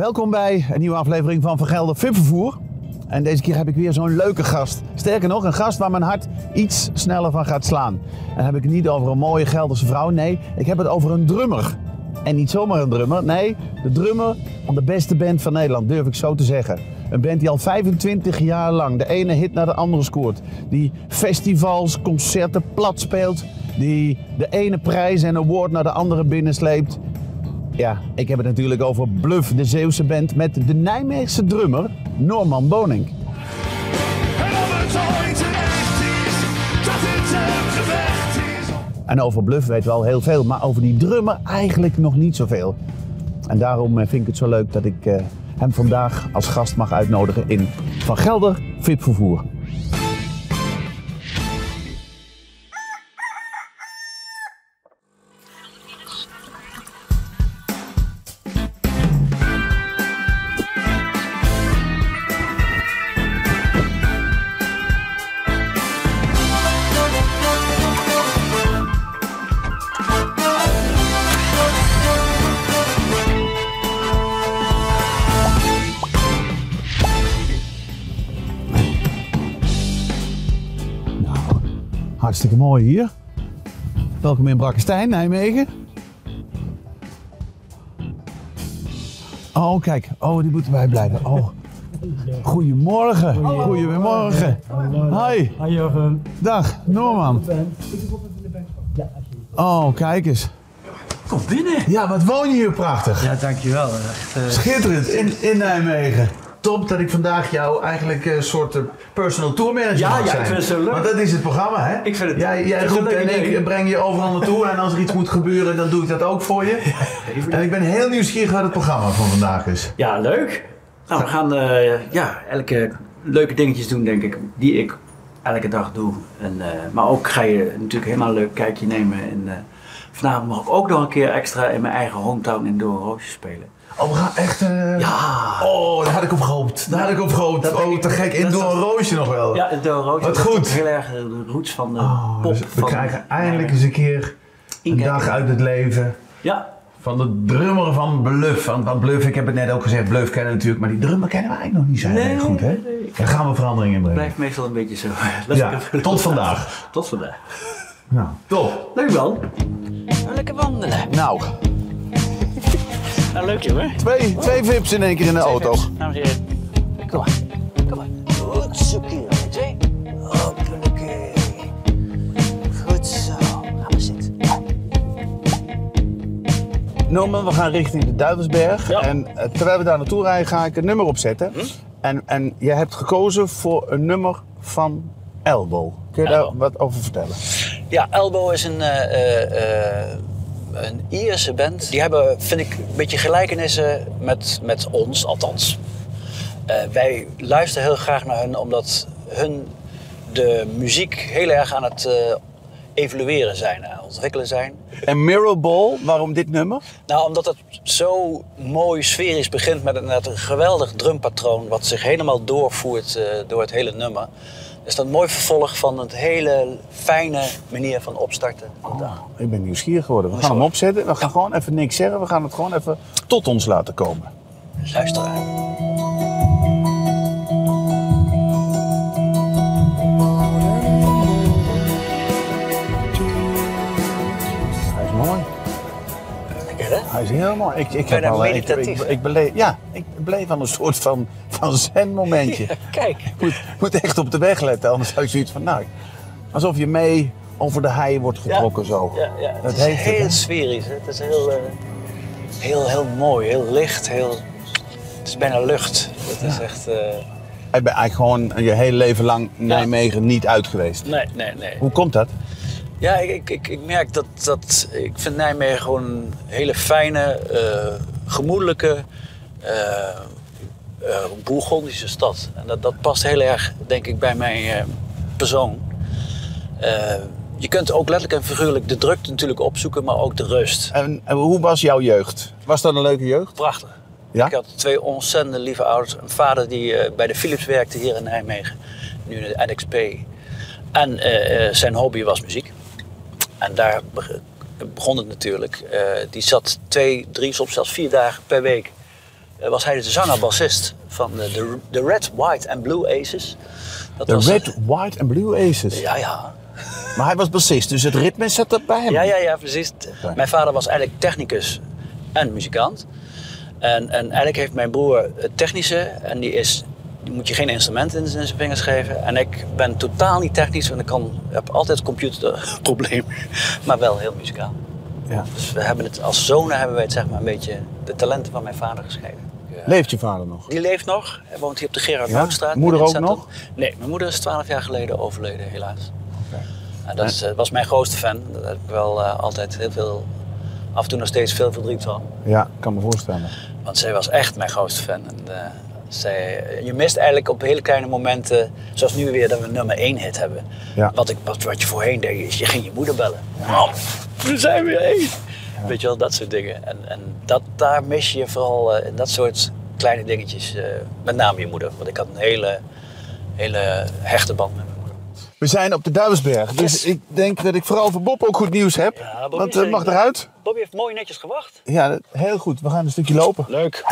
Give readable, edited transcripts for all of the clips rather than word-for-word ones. Welkom bij een nieuwe aflevering van Van Gelder VIP Vervoer. En deze keer heb ik weer zo'n leuke gast. Sterker nog, een gast waar mijn hart iets sneller van gaat slaan. En dan heb ik het niet over een mooie Gelderse vrouw, nee, ik heb het over een drummer. En niet zomaar een drummer, nee, de drummer van de beste band van Nederland, durf ik zo te zeggen. Een band die al 25 jaar lang de ene hit naar de andere scoort. Die festivals, concerten plat speelt. Die de ene prijs en award naar de andere binnensleept. Ja, ik heb het natuurlijk over Bløf, de Zeeuwse band, met de Nijmeegse drummer Norman Bonink. En over Bløf weet wel heel veel, maar over die drummer eigenlijk nog niet zoveel. En daarom vind ik het zo leuk dat ik hem vandaag als gast mag uitnodigen in Van Gelder VIP Vervoer. Hartstikke mooi hier. Welkom in Brakkestein, Nijmegen. Oh, kijk. Oh, die moeten wij blijven. Oh. Goedemorgen. Goedemorgen. Hoi. Hoi, Jurgen. Dag, Norman. Oh, kijk eens. Kom binnen. Ja, wat woon je hier prachtig. Ja, dankjewel. Echt, schitterend in Nijmegen. Top dat ik vandaag jou eigenlijk een soort personal tour manager mag zijn. Ja, ik vind het zo leuk. Want dat is het programma, hè? Ik vind het jij roept en ik breng je overal naartoe en als er iets moet gebeuren, dan doe ik dat ook voor je. Ja, en ik ben heel nieuwsgierig wat het programma van vandaag is. Ja, leuk. Nou, we gaan elke leuke dingetjes doen, denk ik, die ik elke dag doe. En, maar ook ga je natuurlijk helemaal een leuk kijkje nemen. En vanavond mag ik ook nog een keer extra in mijn eigen hometown in Doornroosje spelen. Oh, we gaan echt... Ja! Oh, daar had ik op gehoopt. Oh, te gek. In Doornroosje nog wel. Ja, in Doornroosje. Wat goed. Dat is heel erg de roots van de pop. Dus we krijgen eindelijk eens een keer een dag uit het leven. Ja. Van de drummer van Bløf. Want Bløf, ik heb het net ook gezegd, Bløf kennen natuurlijk. Maar die drummer kennen we eigenlijk nog niet zo heel goed, hè? Nee. Daar gaan we verandering in brengen. Blijft meestal een beetje zo. Ja, tot vandaag. Tot vandaag. Nou, top. Leuk wel. Lekker wandelen. Nou. Nou, leuk jongen. Twee vips in één keer in de auto. Vips. Dames en heren. Kom maar. Kom maar. Goed zo, kereltje. Oké. Goed zo. Ga maar zitten. Norman, we gaan richting de Duivelsberg. Ja. En terwijl we daar naartoe rijden, ga ik een nummer opzetten. En jij hebt gekozen voor een nummer van Elbow. Kun je daar wat over vertellen? Ja, Elbow is een Ierse band. Die hebben, vind ik, een beetje gelijkenissen met ons, althans. Wij luisteren heel graag naar hun, omdat hun de muziek heel erg aan het evolueren zijn, aan het ontwikkelen zijn. En Mirror Ball, waarom dit nummer? Nou, omdat het zo mooi sferisch begint met een geweldig drumpatroon, wat zich helemaal doorvoert door het hele nummer. Is dat een mooi vervolg van het hele fijne manier van opstarten. Ik ben nieuwsgierig geworden. We gaan hem opzetten. We gaan gewoon even niks zeggen. We gaan het gewoon even tot ons laten komen. Luister aan. Hij is mooi. Lekker, hè? Hij is heel mooi. Ik bleef aan een soort van zen momentje. Ja, kijk. Ik moet echt op de weg letten, anders heb ik zoiets van, nou, alsof je mee over de hei wordt getrokken zo. Ja. Dat het is heel sferisch, hè? Het is heel mooi, heel licht, het is bijna lucht. Het is echt... Ik ben eigenlijk gewoon je hele leven lang Nijmegen niet uit geweest. Nee. Hoe komt dat? Ja, ik merk dat ik vind Nijmegen gewoon een hele fijne, gemoedelijke, een Bourgondische stad. En dat past heel erg, denk ik, bij mijn persoon. Je kunt ook letterlijk en figuurlijk de drukte natuurlijk opzoeken, maar ook de rust. En hoe was jouw jeugd? Was dat een leuke jeugd? Prachtig. Ja? Ik had twee ontzettend lieve ouders. Een vader die bij de Philips werkte hier in Nijmegen, nu in de NXP. En zijn hobby was muziek. En daar begon het natuurlijk. Die zat 2, 3, soms zelfs 4 dagen per week was hij de zanger-bassist van de Red, White and Blue Aces. Red, White and Blue Aces? Ja, ja. Maar hij was bassist, dus het ritme zat er bij hem? Ja, ja, ja, precies. Okay. Mijn vader was eigenlijk technicus en muzikant. En eigenlijk heeft mijn broer het technische en die moet je geen instrument in zijn vingers geven. En ik ben totaal niet technisch, want ik heb altijd computerproblemen, maar wel heel muzikaal. Ja. Dus we hebben het, als zonen hebben wij het, zeg maar, een beetje de talenten van mijn vader geschreven. Ja. Leeft je vader nog? Die leeft nog. Hij woont hier op de Gerard Houtstraat. Ja? Moeder ook nog? Nee, mijn moeder is 12 jaar geleden overleden, helaas. Okay. Dat was mijn grootste fan. Daar heb ik wel altijd heel veel, af en toe nog steeds veel verdriet van. Ja, ik kan me voorstellen. Want zij was echt mijn grootste fan. En, je mist eigenlijk op hele kleine momenten, zoals nu weer, dat we een nummer 1 hit hebben. Ja. Wat je voorheen deed, is je ging je moeder bellen. Ja. Oh, we zijn weer 1. Ja. Weet je wel, dat soort dingen. En daar mis je vooral in dat soort kleine dingetjes, met name je moeder. Want ik had een hele hechte band met mijn moeder. We zijn op de Duivelsberg, dus ik denk dat ik vooral voor Bob ook goed nieuws heb. Ja, want het mag eruit. Bobby heeft mooi netjes gewacht. Ja, heel goed. We gaan een stukje lopen. Leuk.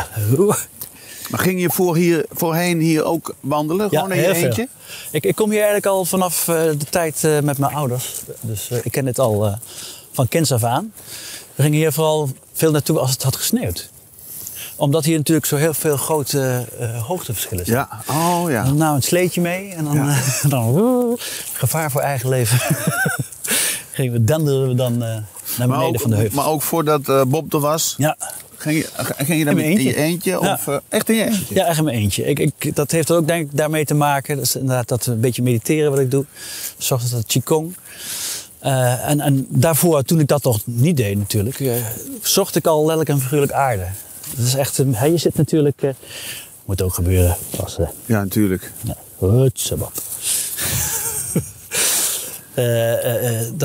Maar ging je voorheen hier ook wandelen? Ja, gewoon in je eentje? Ik kom hier eigenlijk al vanaf de tijd met mijn ouders. Dus ik ken dit al van kinds af aan. We gingen hier vooral veel naartoe als het had gesneeuwd. Omdat hier natuurlijk zo heel veel grote hoogteverschillen zijn. Ja. Oh, ja. Dan nou een sleetje mee en dan, ja. dan gevaar voor eigen leven. Denderen we dan naar beneden van de heuvel. Maar ook voordat Bob er was? Ja. Ging je dan in je eentje? Of, ja. Echt in je eentje? Ja, echt in mijn eentje. Dat heeft ook, denk ik, daarmee te maken. Dat is inderdaad dat een beetje mediteren wat ik doe. Zoals dat Qigong. En daarvoor, toen ik dat nog niet deed natuurlijk, zocht ik al letterlijk en figuurlijk aarde. Dat is echt, je zit natuurlijk... moet ook gebeuren. Ja, natuurlijk. Ja. Hutsabab.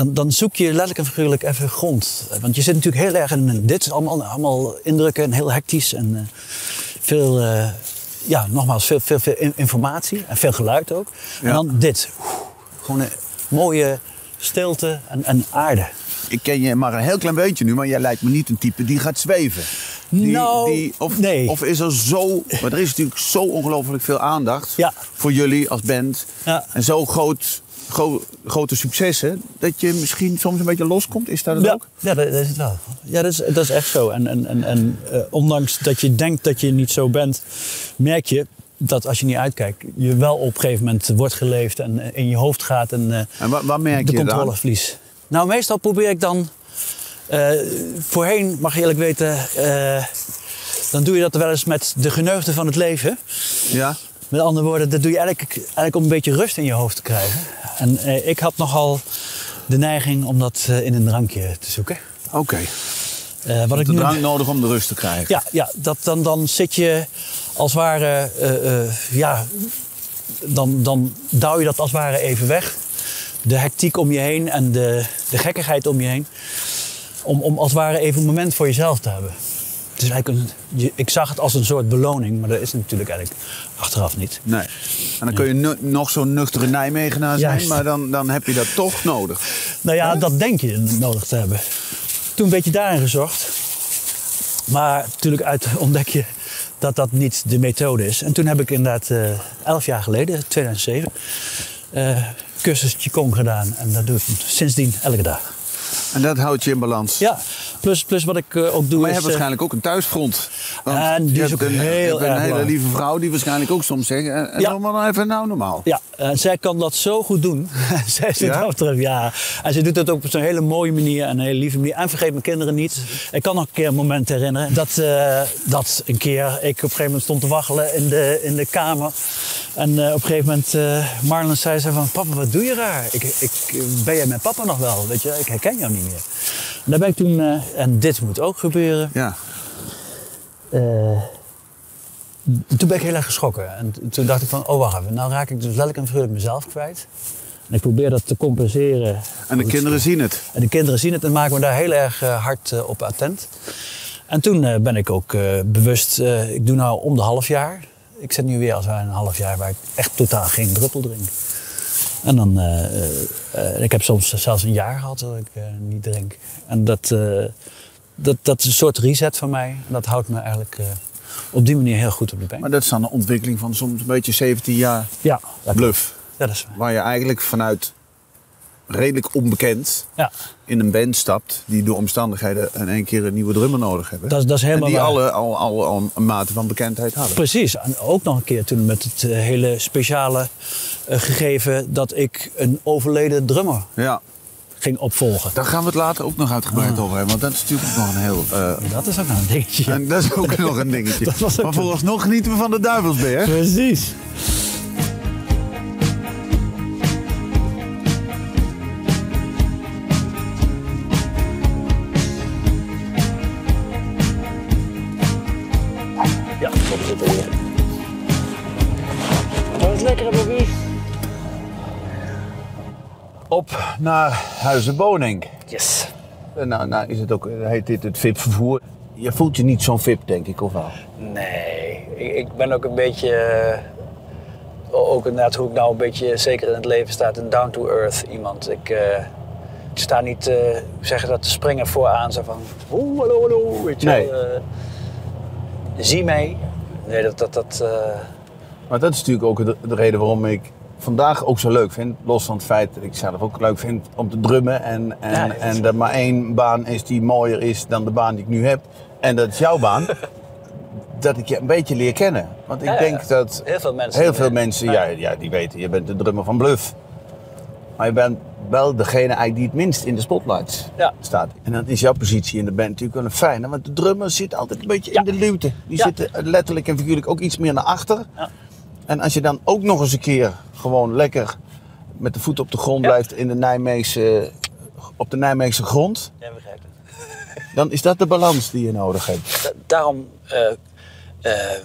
Dan zoek je letterlijk en figuurlijk even grond. Want je zit natuurlijk heel erg in dit. Allemaal indrukken en heel hectisch. En veel informatie. En veel geluid ook. Ja. En dan dit. Gewoon een mooie stilte en aarde. Ik ken je maar een heel klein beetje nu, maar jij lijkt me niet een type die gaat zweven. Nee. Of is er zo... Maar er is natuurlijk zo ongelooflijk veel aandacht voor jullie als band. Ja. En zo grote successen, dat je misschien soms een beetje loskomt? Is dat het ook? Ja, dat is het wel. Ja, dat is echt zo. En ondanks dat je denkt dat je niet zo bent, merk je dat als je niet uitkijkt, je wel op een gegeven moment wordt geleefd en in je hoofd gaat. En wat merk je dan? De controle verlies. Nou, meestal probeer ik dan... voorheen, mag je eerlijk weten, dan doe je dat wel eens met de geneugden van het leven. Ja. Met andere woorden, dat doe je eigenlijk om een beetje rust in je hoofd te krijgen. En ik had nogal de neiging om dat in een drankje te zoeken. Oké. Okay. Drank nodig om de rust te krijgen. Ja, ja, dan zit je als het ware... Dan duw je dat als het ware even weg. De hectiek om je heen en de gekkigheid om je heen. Om als het ware even een moment voor jezelf te hebben. Dus ik zag het als een soort beloning, maar dat is natuurlijk eigenlijk achteraf niet. Nee. En dan kun je nog zo'n nuchtere Nijmegenaar zijn, maar dan heb je dat toch nodig. Nou ja, dat denk je nodig te hebben. Toen een beetje daarin gezocht. Maar natuurlijk ontdek je dat dat niet de methode is. En toen heb ik inderdaad 11 jaar geleden, 2007, cursus Qigong gedaan. En dat doe ik sindsdien elke dag. En dat houdt je in balans? Ja, plus wat ik ook doe. Maar je hebt waarschijnlijk ook een thuisfront. En die is ook een hele lieve vrouw die waarschijnlijk ook soms zegt... Doe maar nou even normaal. Ja, en zij kan dat zo goed doen. Zij zit achteraf, En ze doet dat ook op zo'n hele mooie manier en een hele lieve manier. En vergeet mijn kinderen niet. Ik kan nog een keer een moment herinneren dat een keer ik op een gegeven moment stond te waggelen in de kamer. En op een gegeven moment Marlon zei van... Papa, wat doe je raar? Ben jij mijn papa nog wel? Weet je, ik herken jou niet meer. En daar ben ik toen... en dit moet ook gebeuren. Ja. Toen ben ik heel erg geschrokken. En toen dacht ik van, wacht even. Nou raak ik dus letterlijk en figuurlijk mezelf kwijt. En ik probeer dat te compenseren. En de kinderen zien het. En de kinderen zien het en maken me daar heel erg hard op attent. En toen ben ik ook bewust... ik doe nou om de 1/2 jaar... Ik zit nu weer als een 1/2 jaar waar ik echt totaal geen druppel drink. En dan... ik heb soms zelfs een jaar gehad dat ik niet drink. En dat is een soort reset van mij. En dat houdt me eigenlijk op die manier heel goed op de been. Maar dat is dan een ontwikkeling van soms een beetje 17 jaar Bløf. Ja, dat is waar. Waar je eigenlijk vanuit redelijk onbekend in een band stapt die door omstandigheden in één keer een nieuwe drummer nodig hebben. Dat is helemaal en die waar. Alle al een mate van bekendheid hadden. Precies. En ook nog een keer toen met het hele speciale gegeven dat ik een overleden drummer ging opvolgen. Daar gaan we het later ook nog uitgebreid over hebben, want dat is natuurlijk ook nog een heel... Dat is ook nog een dingetje. En dat is ook nog een dingetje. Maar vooralsnog genieten we van de duivelsbeer. Precies. Op naar Huizen Bonink. Yes. Nou is het ook, heet dit het VIP-vervoer. Je voelt je niet zo'n VIP, denk ik, of wel? Nee, ik ben ook een beetje... ook inderdaad hoe ik nou een beetje, zeker in het leven staat, een down-to-earth iemand. Ik sta niet, zeggen dat de springer vooraan, zo van... Oeh, hallo, hallo, weet je wel. Zie mij. Nee, Maar dat is natuurlijk ook de reden waarom ik... vandaag ook zo leuk vind, los van het feit dat ik zelf ook leuk vind om te drummen en dat maar één baan is die mooier is dan de baan die ik nu heb en dat is jouw baan, dat ik je een beetje leer kennen. Want ik denk dat heel veel mensen die weten, je bent de drummer van Bløf, maar je bent wel degene eigenlijk die het minst in de spotlights staat. En dat is jouw positie in de band natuurlijk wel een fijne, want de drummer zit altijd een beetje in de luwte. Die zitten letterlijk en figuurlijk ook iets meer naar achter. Ja. En als je dan ook nog eens een keer gewoon lekker met de voet op de grond blijft in de Nijmeegse grond. Ja, begrijp het. Dan is dat de balans die je nodig hebt. Daarom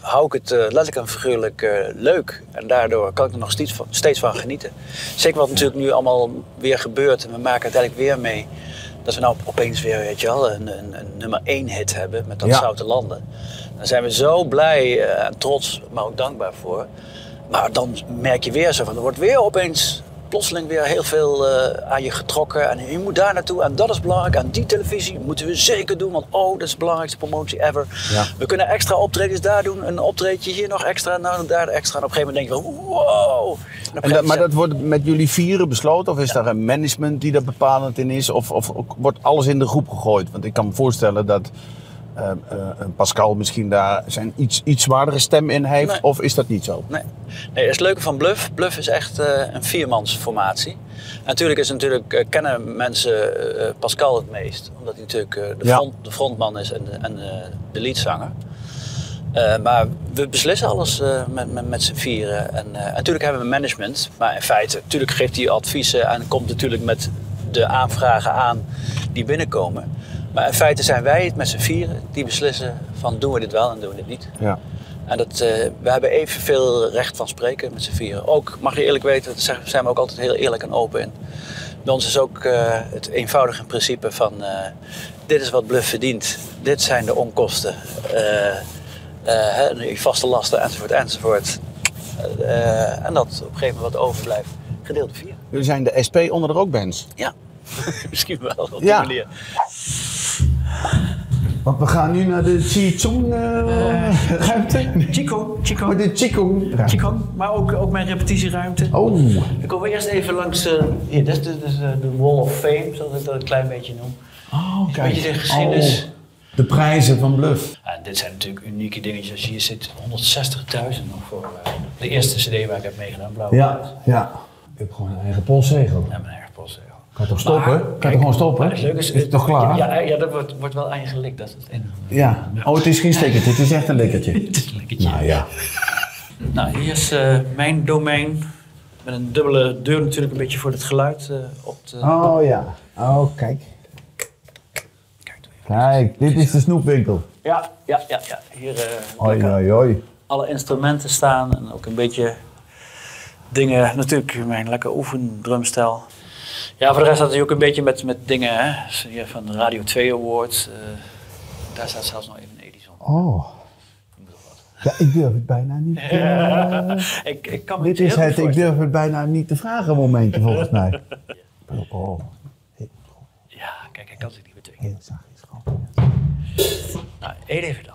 hou ik het letterlijk en figuurlijk leuk. En daardoor kan ik er nog steeds van genieten. Zeker wat natuurlijk nu allemaal weer gebeurt. En we maken uiteindelijk weer mee dat we nou opeens weer, weet je wel, een nummer 1 hit hebben met dat Zoute Landen. Daar zijn we zo blij en trots, maar ook dankbaar voor. Maar dan merk je weer zo van, er wordt weer opeens plotseling weer heel veel aan je getrokken. En je moet daar naartoe en dat is belangrijk. En die televisie moeten we zeker doen, want dat is de belangrijkste promotie ever. Ja. We kunnen extra optredens daar doen, een optreedje hier nog extra, nou daar extra. En op een gegeven moment denk je van, wow. Maar dat wordt met jullie vieren besloten? Of is daar een management die daar bepalend in is? Of wordt alles in de groep gegooid? Want ik kan me voorstellen dat... Pascal misschien daar zijn iets zwaardere stem in heeft, of is dat niet zo? Nee, dat is het leuke van Bløf. Bløf is echt een viermansformatie. En natuurlijk kennen mensen Pascal het meest, omdat hij natuurlijk de frontman is en de leadzanger. Maar we beslissen alles met z'n vieren. En natuurlijk hebben we management, maar in feite natuurlijk geeft hij adviezen en komt natuurlijk met de aanvragen aan die binnenkomen. Maar in feite zijn wij het met z'n vieren die beslissen van doen we dit wel en doen we dit niet. Ja. En we hebben evenveel recht van spreken met z'n vieren. Ook, mag je eerlijk weten, daar zijn we ook altijd heel eerlijk en open in. Bij ons is ook het eenvoudige principe van dit is wat Bløf verdient. Dit zijn de onkosten, vaste lasten enzovoort. En dat op een gegeven moment wat overblijft, gedeeld door 4. Jullie zijn de SP onder de rockbands? Ja, misschien wel op die manier. Want we gaan nu naar de Qigong ruimte. Qigong. De Qigong. Maar ook mijn repetitieruimte. Oh. Dan komen we eerst even langs hier, dit is de Wall of Fame, zoals ik dat een klein beetje noem. Oh, kijk. Een beetje de geschiedenis. Oh, de prijzen van Bløf. En dit zijn natuurlijk unieke dingetjes. Als je hier zit, 160.000 nog voor de eerste cd waar ik heb meegedaan, Blauw. Ja. Ik heb gewoon een eigen polszegel. Ja, mijn eigen polszegel. Kan toch stoppen? Kan toch gewoon stoppen? Maar is het toch klaar? Ja, dat wordt wel aan je gelikt. Dat is het enige. Ja. Oh, het is geen stickertje. Het is echt een likkertje. Het is een likkertje. Nou ja. Nou, hier is mijn domein. Met een dubbele deur natuurlijk een beetje voor het geluid op de... Oh ja. Oh, kijk. Kijk, dit is de snoepwinkel. Ja. Hier alle instrumenten staan. En ook een beetje dingen. Natuurlijk mijn lekker oefendrumstijl. Ja, voor de rest staat hij ook een beetje met dingen, hè. Hier van de Radio 2 Awards. Daar staat zelfs nog even een Edison. Oh. Ja, ik durf het bijna niet. Ik kan dit is het, ik durf het bijna niet te vragen momentje volgens mij. Oh. Ja, kijk, ik kan het niet meer tegen. Heel zachtjes gewoon. Nou, één even dan.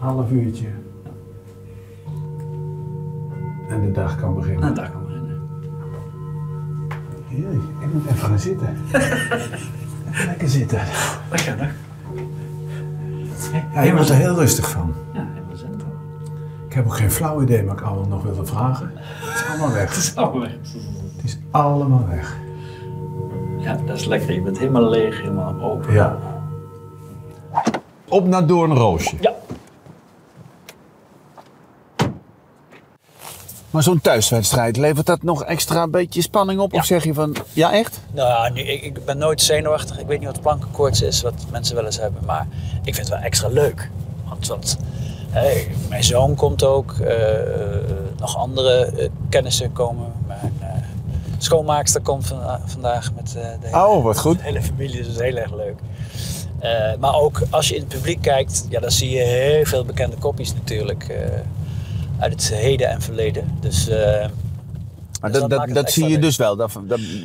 Half uurtje. Ja. En de dag kan beginnen. En de dag kan beginnen. Heerlijk, ik moet even gaan zitten. Even lekker zitten. Lekker dag. Ja, je wordt er heel rustig van. Ja, helemaal zin van. Ik heb ook geen flauw idee wat ik allemaal nog wilde vragen. Het is allemaal weg. Het is allemaal weg. Het is allemaal weg. Ja, dat is lekker. Je bent helemaal leeg, helemaal open. Ja. Op naar Doornroosje. Ja. Maar zo'n thuiswedstrijd, levert dat nog extra een beetje spanning op? Ja. Of zeg je van, ja echt? Nou, nu, ik ben nooit zenuwachtig. Ik weet niet wat plankenkoorts is, wat mensen wel eens hebben. Maar ik vind het wel extra leuk. Want hey, mijn zoon komt ook. Nog andere kennissen komen. Mijn schoonmaakster komt vandaag met de hele familie. Dus heel erg leuk. Maar ook als je in het publiek kijkt, ja, dan zie je heel veel bekende kopjes natuurlijk. Uit het heden en verleden. Dus, dat zie je dus wel, daar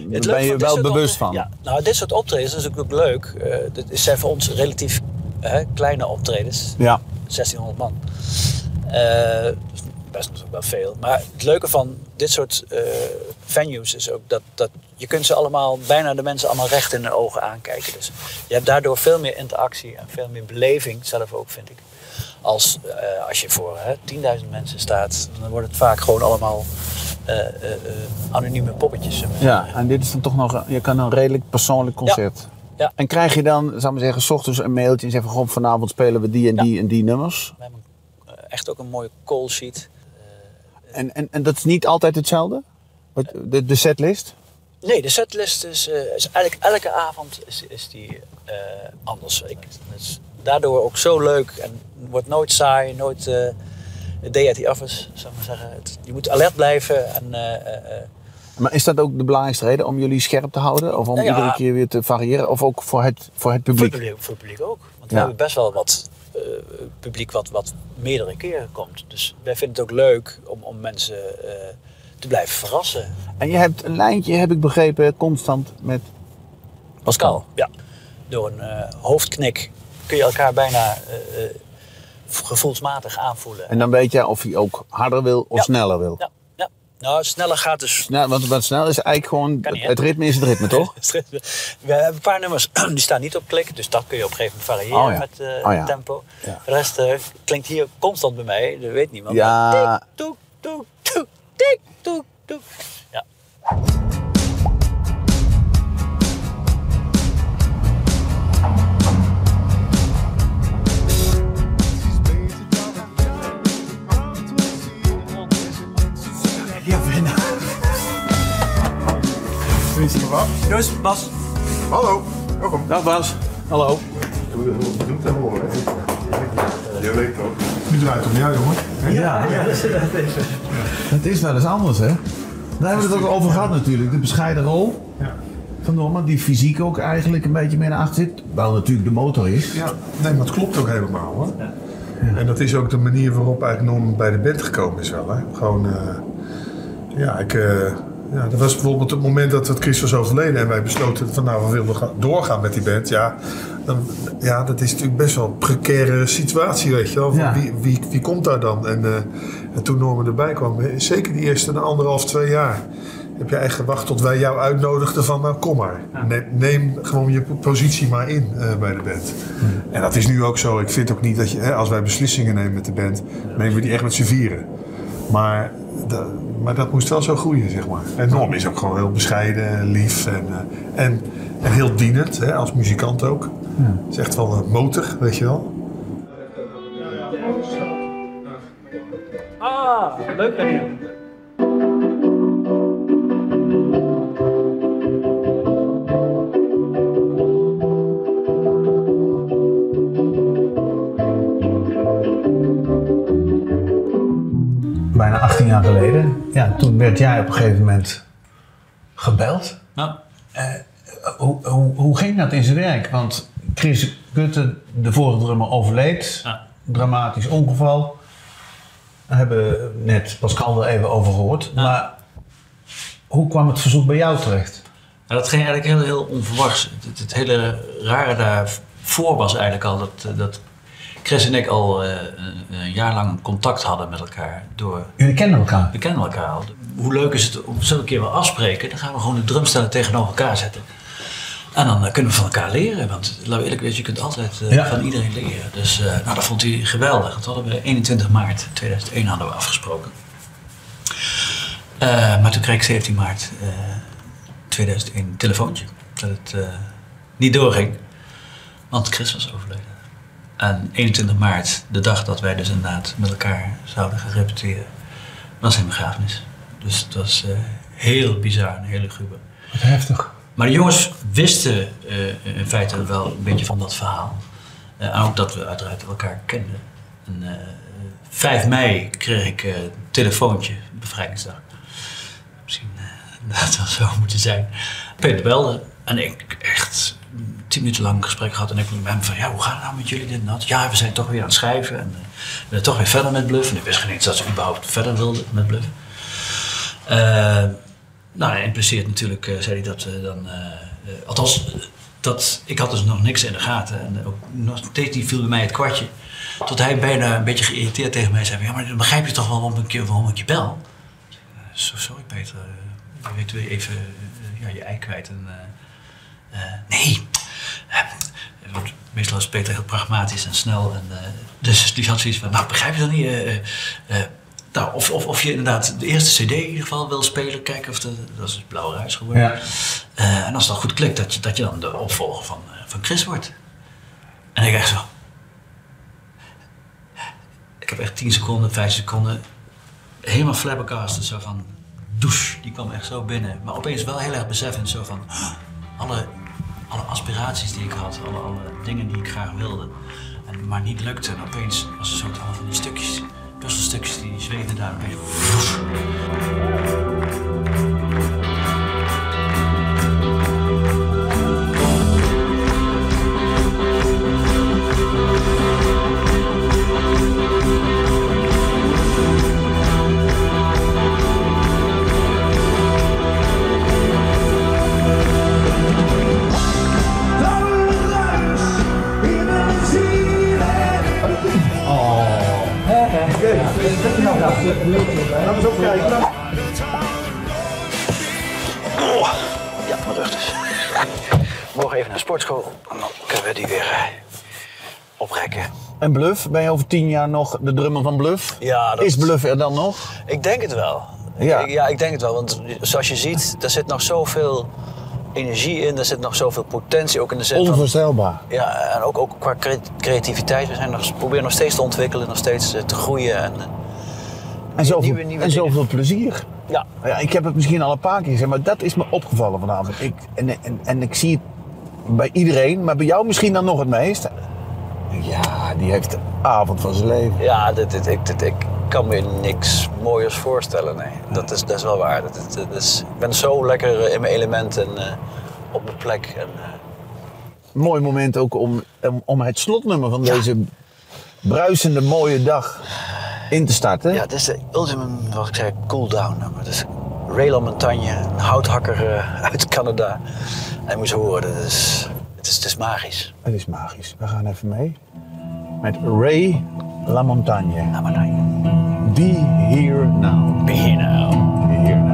ben je wel bewust van. Ja, nou, dit soort optredens is ook leuk. Dit zijn voor ons relatief kleine optredens. Ja. 1600 man. Best nog wel veel. Maar het leuke van dit soort venues is ook dat je kunt ze allemaal, bijna de mensen allemaal recht in de ogen aankijken. Dus je hebt daardoor veel meer interactie en veel meer beleving zelf ook, vind ik. Als je voor 10.000 mensen staat, dan wordt het vaak gewoon allemaal anonieme poppetjes. Ja, en dit is dan toch nog, je kan een redelijk persoonlijk concert. Ja. Ja. En krijg je dan, zou ik zeggen, 's ochtends een mailtje en zeggen van vanavond spelen we die en die en die nummers? We hebben echt ook een mooie call sheet. En dat is niet altijd hetzelfde? De setlist? Nee, de setlist is eigenlijk elke avond is die anders. Daardoor ook zo leuk en wordt nooit saai, nooit day at the office, zou ik maar zeggen. Je moet alert blijven. Maar is dat ook de belangrijkste reden om jullie scherp te houden? Of om iedere keer weer te variëren? Of ook voor het publiek? Voor het publiek ook. Want we hebben best wel wat publiek wat meerdere keren komt. Dus wij vinden het ook leuk om mensen te blijven verrassen. En je hebt een lijntje, heb ik begrepen, constant met Pascal. Ja, door een hoofdknik. Kun je elkaar bijna gevoelsmatig aanvoelen. En dan weet je of hij ook harder wil of sneller wil. Ja. Ja. Nou, sneller gaat dus... Snel, want snel is eigenlijk gewoon... Het ritme is het ritme, toch? We hebben een paar nummers die staan niet op klik. Dus dat kun je op een gegeven moment variëren met tempo. Ja. De rest klinkt hier constant bij mij. Dat weet niemand. Ja. Tik, toek, toek, tik, toek, toek. Ja. Dus Bas. Hallo, welkom. Dag Bas. Hallo. Je weet toch? Nu draait het om jou, jongen. Ja, dat is wel eens anders, hè? Daar hebben we het ook over gehad natuurlijk. De bescheiden rol van Norman, die fysiek ook eigenlijk een beetje meer naar achter zit. Wel natuurlijk de motor is. Ja, nee, maar het klopt ook helemaal, hoor. Ja. En dat is ook de manier waarop eigenlijk Norman bij de band gekomen is wel, hè? Gewoon, ja, dat was bijvoorbeeld het moment dat Chris was overleden en wij besloten van nou, we willen doorgaan met die band. Ja, dat is natuurlijk best wel een precaire situatie, weet je wel. Ja. Wie komt daar dan? En toen Norman erbij kwam, zeker die eerste anderhalf, 2 jaar, heb je eigenlijk gewacht tot wij jou uitnodigden van nou, kom maar. Neem gewoon je positie maar in bij de band. En dat is nu ook zo. Ik vind ook niet dat je, als wij beslissingen nemen met de band, nemen we die echt met z'n vieren. Maar dat moest wel zo groeien, zeg maar. En Norm is ook gewoon heel bescheiden, lief en heel dienend, hè, als muzikant ook. Ja. Het is echt wel een motor, weet je wel. Ah, leuk hè. ja, toen werd jij op een gegeven moment gebeld. Ja. Hoe ging dat in zijn werk? Want Chris Götte, de vorige drummer, overleed. Ja. Dramatisch ongeval. Daar hebben we net Pascal er even over gehoord. Ja. Maar hoe kwam het verzoek bij jou terecht? Nou, dat ging eigenlijk heel onverwachts. Het hele rare daarvoor was eigenlijk al dat Chris en ik al een jaar lang contact hadden met elkaar. Jullie kennen elkaar? We kennen elkaar al. Hoe leuk is het om zo'n keer wel afspreken, dan gaan we gewoon de drumstellen tegenover elkaar zetten. En dan kunnen we van elkaar leren, want laat me eerlijk weten, je kunt altijd van iedereen leren. Dus nou, dat vond hij geweldig. Dat hadden we 21 maart 2001 hadden we afgesproken. Maar toen kreeg ik 17 maart 2001 een telefoontje dat het niet doorging, want Chris was overleden. En 21 maart, de dag dat wij dus inderdaad met elkaar zouden gaan repeteren, was zijn begrafenis. Dus het was heel bizar en heel luguber. Wat heftig. Maar de jongens wisten in feite wel een beetje van dat verhaal. En ook dat we uiteraard elkaar kenden. En, 5 mei kreeg ik een telefoontje, bevrijdingsdag. Misschien dat wel zo moeten zijn. Peter belde en ik echt 10 minuten lang een gesprek gehad en ik met hem van ja, hoe gaat het nou met jullie dit en dat? Ja, we zijn toch weer aan het schrijven en we zijn toch weer verder met Bløf. En ik wist geen eens dat ze überhaupt verder wilden met Bløf. Nou, dat impliceert natuurlijk, zei hij dat dan, althans, ik had dus nog niks in de gaten en ook nog steeds niet viel bij mij het kwartje. Tot hij bijna een beetje geïrriteerd tegen mij zei, ja, maar dan begrijp je toch wel waarom ik je bel? Sorry Peter, je weet weer even je ei kwijt. En, nee, meestal is Peter heel pragmatisch en snel. En, dus die had zoiets van, nou begrijp je dat niet? Nou, of je inderdaad de eerste cd in ieder geval wil spelen, kijken of dat is het blauwe ruis geworden. Ja. En als dat goed klikt, dat je dan de opvolger van Chris wordt. En ik echt zo. Ik heb echt 10 seconden, 5 seconden helemaal flabbergasted, zo van douche, die kwam echt zo binnen. Maar opeens wel heel erg beseffend, zo van alle aspiraties die ik had, alle dingen die ik graag wilde, en, maar niet lukte. En opeens was er zo'n van die stukjes. Puzzelstukjes die zweefden daar een beetje. Morgen even naar sportschool en dan kunnen we die weer oprekken. En Bløf, ben je over 10 jaar nog de drummer van Bløf? Ja, is Bløf er dan nog? Ik denk het wel. Ja. Ik denk het wel, want zoals je ziet, daar zit nog zoveel energie in, daar zit nog zoveel potentie ook in de zin. Onvoorstelbaar. Van, ja, en ook qua creativiteit. We zijn proberen nog steeds te ontwikkelen, nog steeds te groeien. En zoveel plezier. Ja. Ja, ik heb het misschien al een paar keer gezegd, maar dat is me opgevallen vanavond. En ik zie het bij iedereen, maar bij jou misschien dan nog het meest. Ja, die heeft de avond van zijn leven. Ja, ik kan me niks mooiers voorstellen, nee. Dat is wel waar. Ik ben zo lekker in mijn element en op mijn plek. En, mooi moment ook om het slotnummer van deze bruisende mooie dag in te starten. Ja, het is de ultimum, wat ik zei, cool-down nummer. Dus Ray LaMontagne, een houthakker uit Canada. Hij moest horen, het is magisch. Het is magisch. We gaan even mee met Ray LaMontagne. LaMontagne. Be here now. Be here now. Be here now.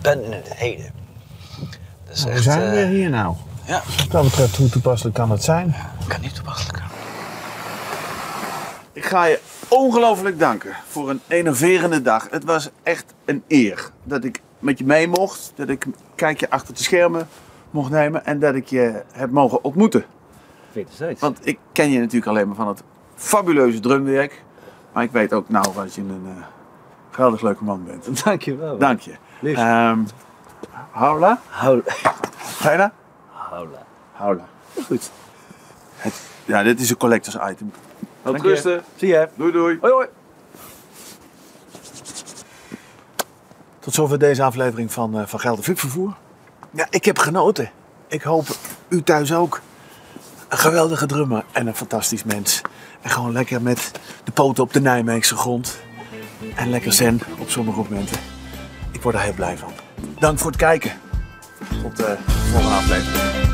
Ben in het heden. Dus nou, we zijn weer hier nou. Ja. Wat dat betreft, hoe toepasselijk kan het zijn? Ja, kan niet toepasselijk. Ik ga je ongelooflijk danken voor een enerverende dag. Het was echt een eer dat ik met je mee mocht, dat ik een kijkje achter de schermen mocht nemen en dat ik je heb mogen ontmoeten. Want ik ken je natuurlijk alleen maar van het fabuleuze drumwerk, maar ik weet ook nou dat je een geweldig leuke man bent. Dank je wel. Dank je. Liefst. Hola. Hola. Hola. Hola. Hola. Goed. Ja, dit is een collectors item. Tot rusten. Zie je. Doei doei. Hoi hoi. Tot zover deze aflevering van Van Gelder VIP Vervoer. Ja, ik heb genoten. Ik hoop u thuis ook. Een geweldige drummer en een fantastisch mens. En gewoon lekker met de poten op de Nijmeegse grond. En lekker zen op sommige momenten. Ik word er heel blij van. Dank voor het kijken. Tot de volgende aflevering.